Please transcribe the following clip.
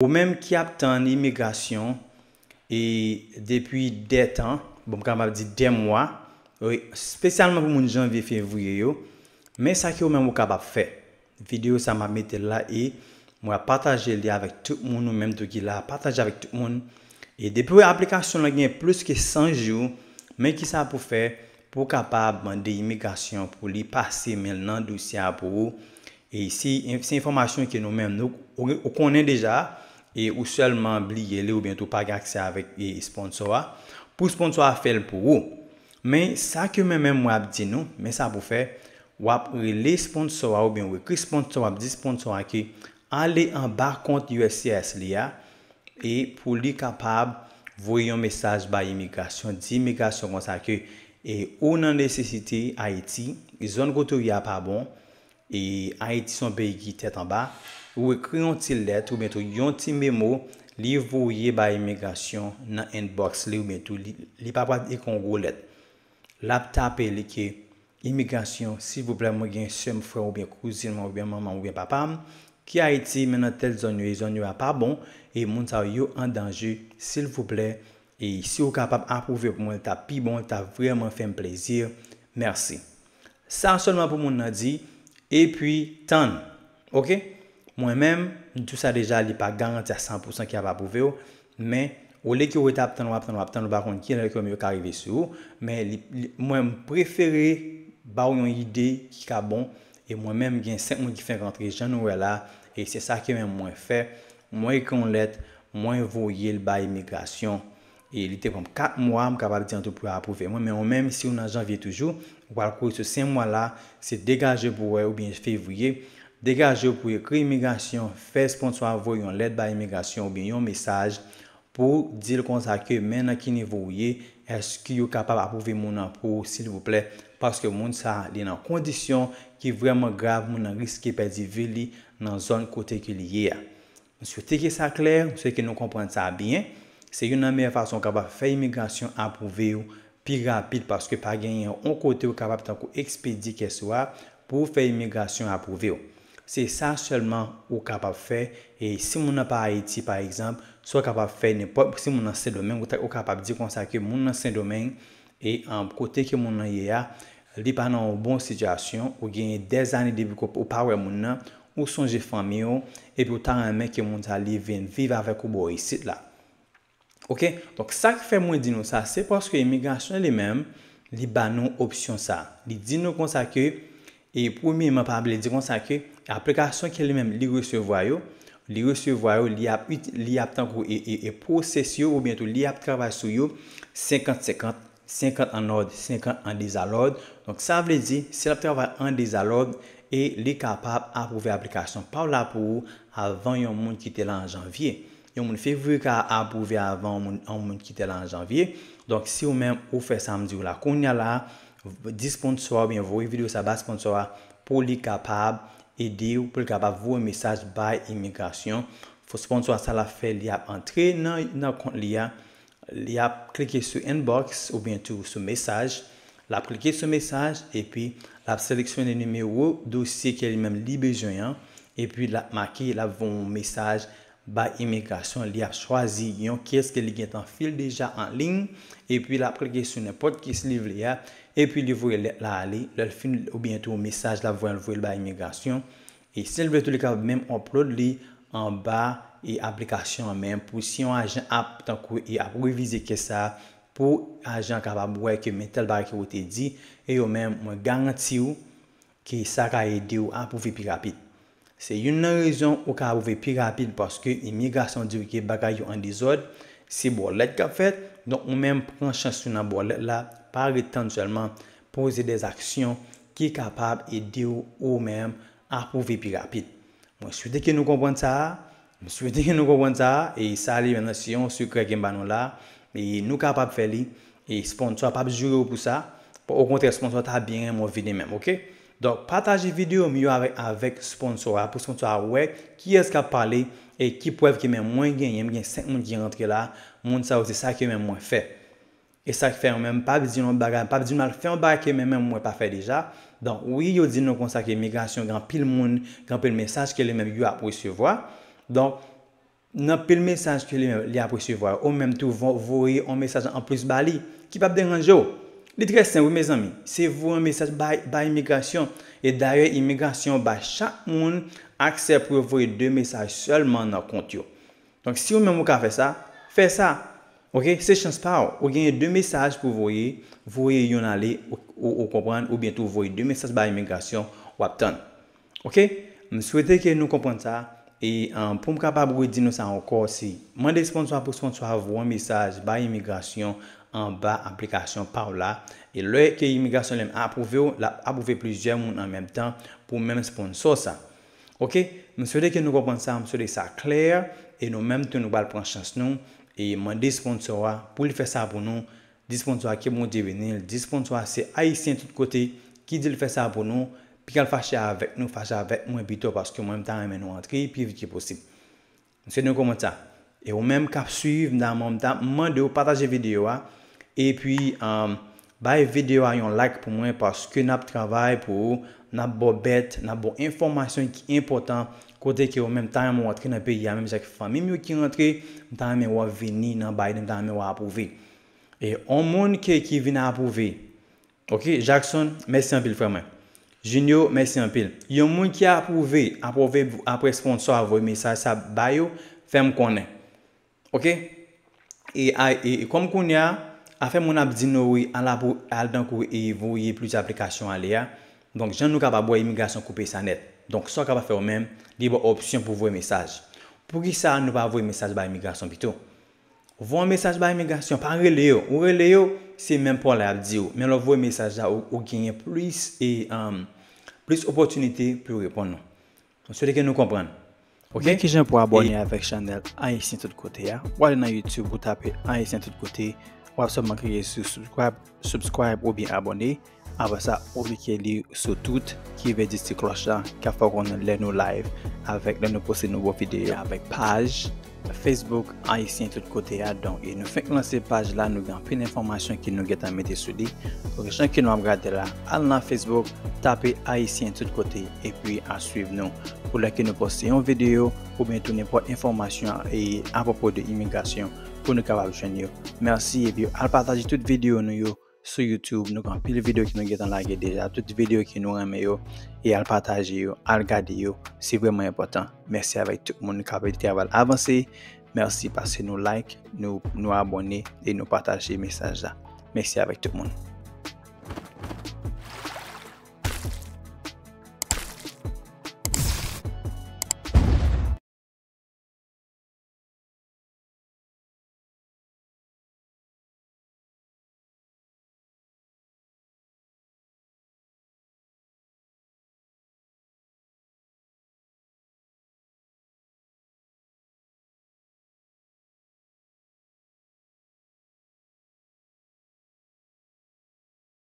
Ou même qui attend l'immigration et depuis des temps, bon capable dire des mois, spécialement pour mon janvier février yo, mais ça qui est même capable faire. Vidéo ça m'a mettre là et moi partager les avec tout le monde, même tout qui là partager avec tout le monde. Et depuis l'application là gagne plus que 100 jours, mais qui ça pour faire pour capable demander immigration pour lui passer maintenant dossier pour. Et ici c'est information que nous-mêmes nous connaît déjà et ou seulement oublier ou bientôt pas accès avec sponsor pour sponsor faire pour vous. Mais ça que même moi dit nous, mais ça pour faire ou les sponsors ou bien ou écrit sponsor ou sponsor qui aller en bas compte USCIS là et pour lui capable voyer un message par immigration d'immigration comme ça que et on en nécessité Haïti zone côtière pas bon et Haïti son pays qui tête en bas ou écrit une petite lettre ou bien un petit mémo li voyer par immigration dans inbox li ou bien tout li pas pas congolette la taper li que immigration, s'il vous plaît, moi, j'ai un seul frère, ou bien cousine, ou bien maman, ou bien papa, qui a été maintenant telle zone, il n'y a pas bon, et mon yo en danger, s'il vous plaît, et si vous êtes capable d'approuver pour moi, t'as pi bon, t'as vraiment fait un plaisir, merci. Ça seulement pour mon dit, et puis, tant, ok? Moi-même, tout ça déjà, il n'est pas garanti à 100% qu'il n'y a pas approuvé, mais, ou les qui ont été appelés, ou bah une idée qui est bon et moi-même j'ai 5 mois qui fait rentrer Jean Noël là et c'est ça que même moi fait moi écran lettre moi voyer le bail immigration et il était comme 4 mois capable de dire pour approuver moi mais même si on en janvier toujours ou alors ce 5 mois là c'est dégager pour ou bien février dégager pour écrire immigration faire sponsor voyer une lettre bail immigration ou bien un message pour dire comme ça que maintenant qui niveau est-ce que vous êtes capable d'approuver mon impôt, s'il vous plaît? Parce que mon ça, il est dans une condition qui est vraiment grave, mon risque de perdre vie dans la zone côté que lié. Je souhaite que ça clair, je souhaite que nous comprenions ça bien. C'est une meilleure façon capable de faire immigration approuver plus rapide parce que pas gagner un côté capable d'expédier qu'elle soit pour faire immigration approuver. C'est ça seulement ou capable de faire. Et si mon n'a pas Haïti, par exemple, soit capable de faire n'importe si mon n'a ce domaine, ou capable de dire comme ça que mon n'a ce domaine et en côté que mon n'a y'a, li pas dans une bonne situation, ou gagne des années de vie ou pas ouais mon n'a, ou songe famille, et puis autant un mec que mon n'a vivre avec ou boy ici là. Ok? Donc ça qui fait moins dire nous ça, c'est parce que l'immigration elle-même, li ba non option ça. Li dit nous comme ça que, et premièrement, pas de dire comme ça que, l'application qui elle-même li recevoir li a tankou et processus ou bientôt li a travail sur yo 50 en ordre 50 en désordre donc ça veut dire c'est le travail en désordre et li capable approuver application par là pour avant yon monde qui était là en janvier yon monde février ka approuver avant yon monde qui était là en janvier donc si ou même ou fait samedi ou la qu'on y a là sponsor bien vos vidéos ça base sponsor pour li capable aider ou pour capable vous un message by immigration faut sponsor ça la fait il y a entrer dans compte il y a cliquer sur inbox ou bien tout sur message la cliquer sur message et puis la sélectionner numéro dossier qu'elle même li besoin et puis la marquer la un message by immigration il a choisi yon qu'est-ce que li est en fil déjà en ligne et puis la cliquer sur n'importe qui se livre là et puis il voit là aller le fin ou bientôt message là voit le bas immigration et s'il veut tout le cas même upload li en bas et application même pour si un agent a tant et a réviser que ça pour agent capable voir que tel bas qui était dit et au même moi garanti ou que ça va aider ou à prouver plus rapide c'est une raison au cas prouver plus rapide parce que immigration dit que bagaille en désordre c'est bon lettre qu'a fait donc on même prend chance sur la bolette là par étant seulement poser des actions qui est capable aider ou même approuver plus rapide. Moi je souhaite que nous comprenions ça, et ça les nations secret qui banon là et nous capable faire li et sponsor pas jurer pour ça. Au contraire sponsor t'a bien mon vidéo même, OK? Donc partagez vidéo mieux avec sponsor pour sponsor ouais qui est-ce qui a parlé et qui preuve que même moins gagne 5 monde qui rentre là, monde ça c'est ça que même moins fait. Et ça fait même pas dire non bagarre pas dire mal faire un bac même moi pas fait déjà donc oui yo dit non comme ça que migration grand pile monde grand pile message que les même yo a recevoir donc dans le message que lui a recevoir, ou même tout voyer un message en plus bali qui pas déranger. C'est très simple mes amis, c'est vous un message par immigration et d'ailleurs immigration par chaque monde accès pour envoyer deux messages seulement dans le compte. Donc si vous même vous faites ça. OK, c'est chance pas. Vous avez deux messages pour voyer, voyer yon aller ou comprendre ou bien tout voyer deux messages par immigration ou attendre. OK, je souhaite que nous comprenions ça. Et pour me capable de dire ça encore, si moi des sponsors pour sponsor avoir un message par immigration en bas application par là et le que immigration a approuvé plusieurs monde en même temps pour même sponsor ça. OK, je souhaite que nous comprenions ça, je souhaite ça clair et nous même tout nous va prendre chance nous et moi des sponsors pour le faire ça pour nous, des sponsors qui vont devenir, des sponsors c'est Haitien Tout Kote qui dit le faire ça pour nous. Puis qu'elle fâche avec nous, fâche avec moi plutôt parce que moi-même temps, nous entrer puis vite possible. C'est nous comment ça. Et au même cap suivre dans mon temps, demandez de partager vidéo et puis bah vidéo à un like pour moi parce que n'a travail pour n'a bon bête, n'a bon information qui est important côté que au même temps moi entrer dans pays même chaque famille qui rentrer, temps mais va venir dans Biden temps mais va approuver. Et on monde qui vient approuver. OK, Jackson, merci un peu vraiment. Junior, merci un pile. Yon moun qui a approuvé après sponsor à vos messages, ça bayo, fait me connaître. OK? Et comme qu'on a, fait mon abdino, oui, à l'dankou et voyez plus d'applications à l'IA. Donc, j'en nous capable voir immigration couper sa net. Donc, ça capable faire même, libre option pour vos messages. Pour qui ça, nous va voir message par immigration plutôt? Vos message par immigration, pas reléo, ou reléo. C'est même pour l'abdio. Mais l'envoi message là où gagne plus et plus opportunité pour répondre. Donc c'est que nous comprendre. OK, qui j'en pour abonner avec channel Haitien Tout Kote ya. Ou aller dans YouTube ou taper Haitien Tout Kote ou absolument cliquer sur subscribe ou bien abonner. Après ça, ou cliquer sur tout qui veut dire cette cloche là qui fait qu'on les nos live avec les nous poster nouveaux vidéos avec page Facebook Haitien Tout Kote ya. Donc et nous fait lancer page là nous gagne plein d'informations qui nous gêne à mettre sur lui. Donc gens qui nous regarder là, allez dans Facebook, tapez Haitien Tout Kote et puis à suivre nous pour là que nous poster une vidéo ou bien tout n'importe information et à propos de immigration pour nous capable joindre. Merci et puis à partager toute vidéo nous sur YouTube, nous avons pile vidéo qui nous gêne là déjà, toute vidéo qui nous aime et à partager, à regarder, c'est vraiment important. Merci avec tout le monde qui a été avancé. Merci parce que nous like, nous abonner et nous partager message là. Merci avec tout le monde.